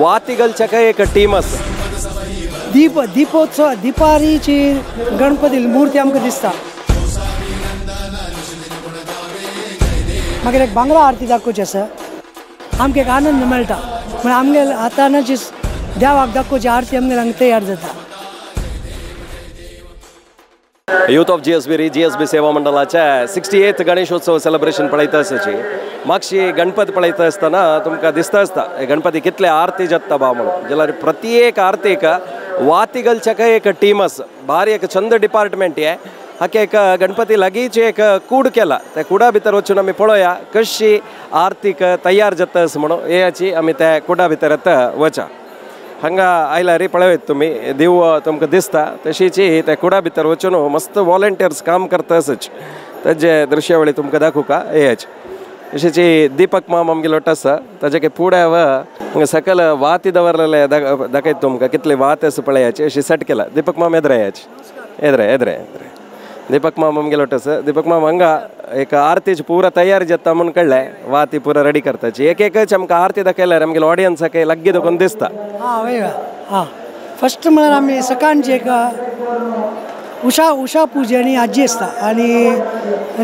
वातिगल चकाई एक टीमस दीपोत्सव दीपारी ची गणपति मूर्ति आमकां दिसता मागीर एक बांगडा आरती दाखोवची आसा आमकां एक आनंद मेळटा म्हळ्यार आमगे हातान जी देवाक दाखोवची आरती आमगे हांगा तयार जाता। यूथ ऑफ जीएसबी री जीएसबी सेवा मंडळाच्या 68th गणेशोत्सव सेलिब्रेशन पळयता आसची मागशी गणपती पळयता आसतना तुमकां दिसता आसता गणपती कितले आरती जाता बा म्हणून जेला प्रत्येक आरतीक वातिगलचक एक टीम आसा भारी एक छंद डिपार्टमेंट आहे हाका एक गणपती लागींच एक कूड केला त्या कुडा भितर वचून आमी पळोवया कशी आरतीक तयार जाता आसा म्हणून हेची आमी त्या कुडा भितर आतां वचा हंगा आयला रे पळयत तुम्ही देव तुमकां दिसता तशीची त्या कुडा भितर वचून मस्त वॉलंटियर्स काम करता आसच ताजे दृश्यावळी तुमकां दाखोवका हेच तशीची दीपक मामा आमगेलो आसा ताजे पुढे हंगा सकल वाती दवरलेले दाखयता तुमकां कितले वात आसा पळयाचे अशी सेट केला। दीपक मामा येद्रे दीपक मामा आमगेलो आसा दीपक मामा हंगा एक आरतीची पुरा तयारी जाता म्हूण कळ्ळे वाती पुरा रेडी करताची एक एकच आमकां आरती दाखयल्यार आमगेलो ऑडियन्साक लागीं दोकोन दिसता। हाँ फर्स्ट म्हळ्यार आमी सकाळची एक उषा पूजा आनी आजी आसता आनी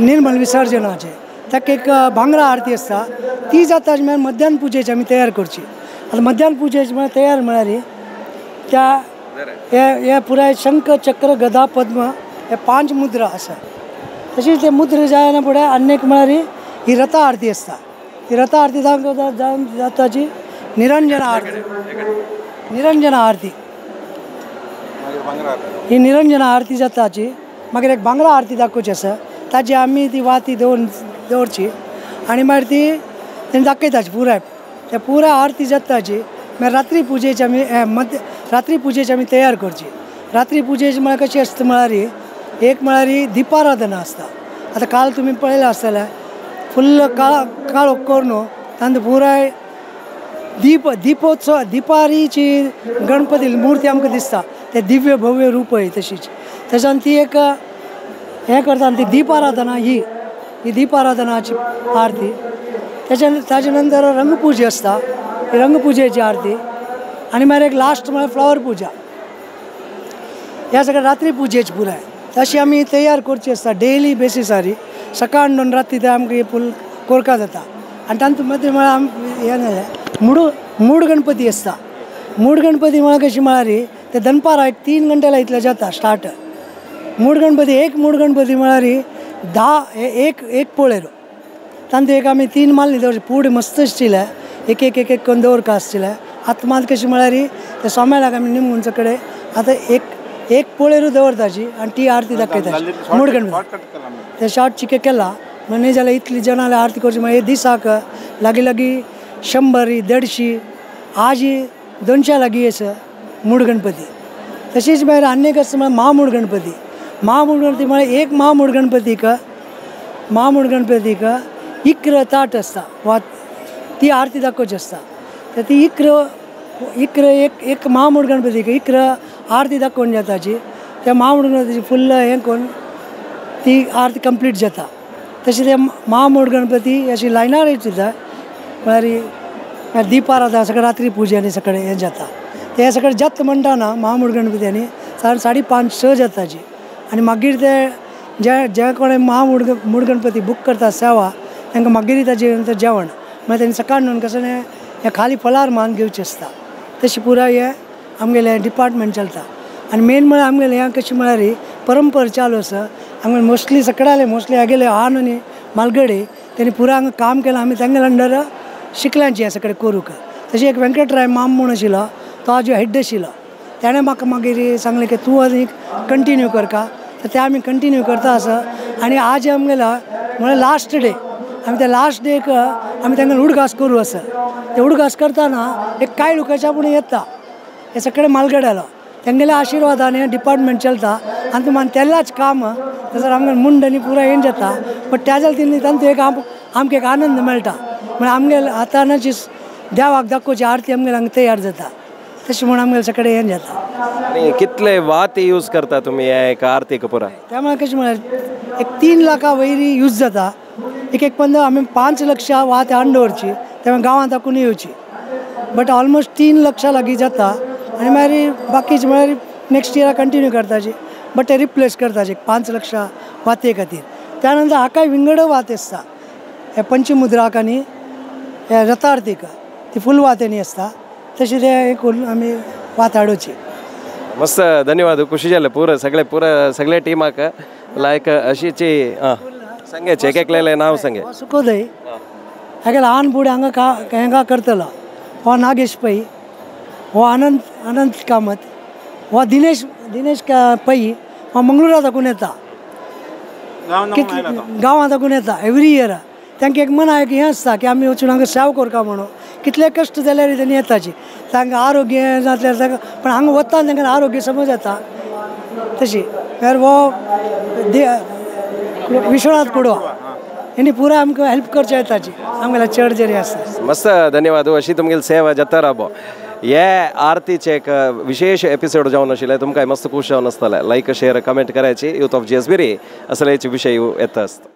निर्मल विसर्जनाचे ताका एक भांगरा आरती आसता ती जाता म्हळ्यार मध्यान पुजेची आमी तयार करची। आतां मध्यान पुजेची म्हळ्यार तयार म्हळ्यार त्या पुराय शंख चक्र गदा पद्म हे 5 मुद्रा आसा तशीच ते मुद्रा जायना फुडें आनी एक म्हळ्यार ही रथा आरती आसता ती रथा आरती जाता जी निरंजना आरती ही निरंजना आरती जाता हाची मागीर एक बांगडा आरती दाखोवची आसा ताजी आमी ती वाती दवरची आनी मागीर ती दाखयताची पुराय त्या पुराय आरती जाता हाची मागीर रात्री पुजेची आमी रात्री पुजेची आमी तयार करची। रात्री पुजेची म्हळ्यार कशी आसता म्हळ्यार एक म्हळ्यार ही दीपाराधना आसता आतां काल तुमी पळयलां आसतलें फुल्ल काळो कोर्नो तांदूळ पुराय दीपोत्सव दीपारी जी गणपती मूर्ती आमकां दिसता ते दिव्य भव्य रूप आहे तशीच त्याच्यान ती एक हे करता ती दीपाराधना ही दीपाराधनाची आरती त्याच्या नंतर रंगपूजा आसता ही रंगपूजेची आरती आनी मागीर एक लास्ट म्हळ्यार फ्लावर पूजा ह्या सगळ्या रात्री पुजेची पुराय तशी आमी तयार करची आसता डेली बेसिसारी सकाळ दोन राती ते आमकां फूल कोरका जाता आनी तातूंत मदीं म्हळ्यार आमी हें जालें मूड गणपती आसता मूड गणपती म्हळ्यार कशी म्हळ्यार ते दनपारां 3 घंट्याला इतले जाता स्टार्ट मूड गणपती एक मूड गणपती म्हळ्यार 10 एक पोळेर तांतूं एक आमी 3 माल्ली दवरची पूड मस्त आसचिले एक करून दवरका आसचिले आतां मात कशी म्हळ्यार ते सोमाराक आमी निमगुंचे कडेन आतां एक पोळेरू दवरताची आनी ती आरती दाखयताची मूड गणपती ते शॉर्ट चिके केला न्ही जाल्यार इतली जाणां आरती करची मागीर दिसाक लागीं 100 150 आज ही 200 लागी आसा मूड गणपती तशीच भायर आनी एक आसा म्हळ्यार महामूड गणपती म्हळ्यार एक महामूड गणपतीक इक्र ताट आसता वा ती आरती दाखोवची आसता तर ती इक्र एक महामूड गणपतीक इक्र आरती दाखोवन जाताची त्या महामूड गणपतीची फुल्ल हें करून ती आरती कंप्लीट जाता तशी ते महामूड गणपती अशी लायनार सुद्दां म्हळ्यार दीपाराधना सगळें रात्री पुजा आनी सगळें हें जाता तें सगळें जात म्हणटा ना महामूड गणपती आनी 5:30 6 जाता जी आनी मागीर ते जे कोणें मूड गणपती बूक करता सेवा तांकां मागीर ताजे नंतर जेवण मागीर तांणी सकाळ न्हून कसं हें खाली फलार मान घेवची आसता तशी पुराय हें आमगेलें डिपार्टमेंट चलता आनी मेन म्हळ्यार आमगेलें हें कशें म्हळ्यार परंपरा चालू आसा आमगेलें मोस्टली आगेले हान आनी मालगडी तांणी पुराय हांगा काम केलां आमी तांगेले अंडर शिकल्यांची हे सगळें करूंक तशें एक वेंकटराय माम म्हूण आशिल्लो तो आज हेड आशिल्लो ताणें म्हाका मागीर सांगलें की तूं आनी कंटिन्यू करका तर तें आमी कंटिन्यू करता आसा आनी आज आमगेलो म्हळ्यार लास्ट डे आमी त्या लास्ट डेक आमी तांकां उडगास करूं आसा ते उडगास करताना एक कांय लोकांच्या पूण येता हे सगळें मालगड्यालो तांगेल्या आशिर्वादान हें डिपार्टमेंट चलता आनी तुमी तेलाच काम तसो आमगे मुंड आनी पुराय हें जाता पण त्याच्या तातूंत एक आमकां एक आनंद मेळटा म्हळ्यार आमगे हातान जी देवाक दाखोवची आरती आमगे हांगा तयार जाता तशें म्हूण आमगे सगळें हें जाता। कितले वाती यूज करता तुमी हे एक आरतीक पुराय त्या म्हळ्यार कशें म्हळ्यार एक 3 लाखां वयर यूज जाता एक 5 लक्षां वात हाडून दवरची तेन्ना गांवांत दाखोवन येवची बट ऑलमोस्ट 3 लक्षा लागी जाता आनी मागीर बाकी नेक्स्ट इयरा कंटिन्यू करता जी बट ते रिप्लेस करता जी 5 लक्षा वाते खातीर. त्यानंतर हाका विंगड वात आसता हे पंचमुद्राक आनी हे रथार्थीक ती फूल वातेनी आसता तशी ते हे करून आमी वात हाडोवची. मस्त धन्यवाद खुशी जाले पूरा सगळे टीमाक लायक अशीची सांगायचे एक एकलेले नाव सांगे सुखोदय हाका लहान बुड हांगा हेंगा करतलो हो नागेश पै हो आनंद कामत हो दिनेश पै हो मंगळूरा दाखवून येता गांवां दाखवून येता एवरी इयरा तांकां एक मना एक हे आसता की आमी वचून हांगा सेवा करता म्हणून कितले कश्ट जाल्यार तेणी येताची तांकां आरोग्य जाल्यार तांकां पण हांगा वता तांकां आरोग्य समज येता तशी तर हो विश्वनाथ कुडवा इन पूरा हमको हेल्प कर चाहता आमगेला चर्च जरी आसा. मस्त धन्यवाद अशी तुमगेली सेवा जाता राबो. हे आरतीचे एक विशेष एपिसोड जावन आशिल्ले तुमकां मस्त खुश जावन आसतले लायक शेअर कमेंट करायची यूथ ऑफ GSB असलेचे विषय येता आसता.